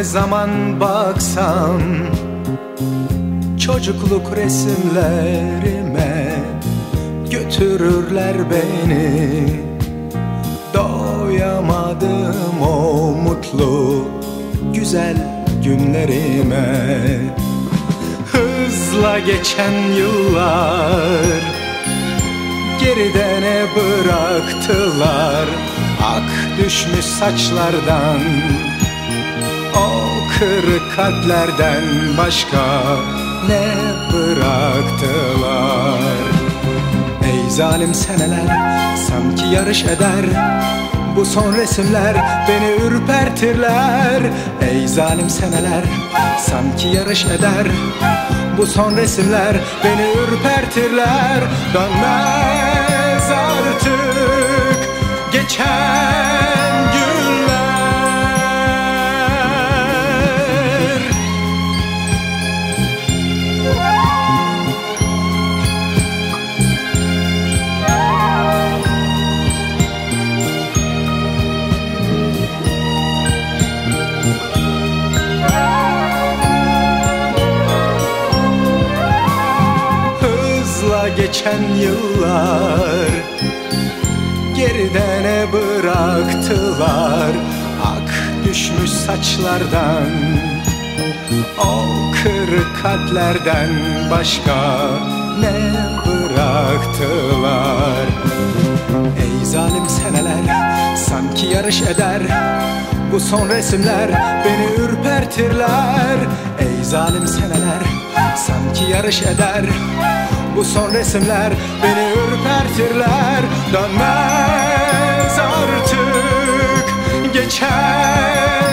ne zaman baksam çocukluk resimlerime götürürler beni. Doyamadım o mutlu güzel günlerime. Hızla geçen yıllar geride ne bıraktılar? Ak düşmüş saçlardan, o kırık kalplerden başka ne bıraktılar? Ey zalim seneler, sanki yarış eder bu son resimler, beni ürpertirler. Ey zalim seneler, sanki yarış eder bu son resimler, beni ürpertirler. Dönmez artık geçen günler. Hızla geçen yıllar geride ne bıraktılar? Ak düşmüş saçlardan, o kırık kalplerden başka ne bıraktılar? Ey zalim seneler, sanki yarış eder bu son resimler, beni ürpertirler. Ey zalim seneler, sanki yarış eder bu son resimler, beni ürpertirler. Dönmez artık geçer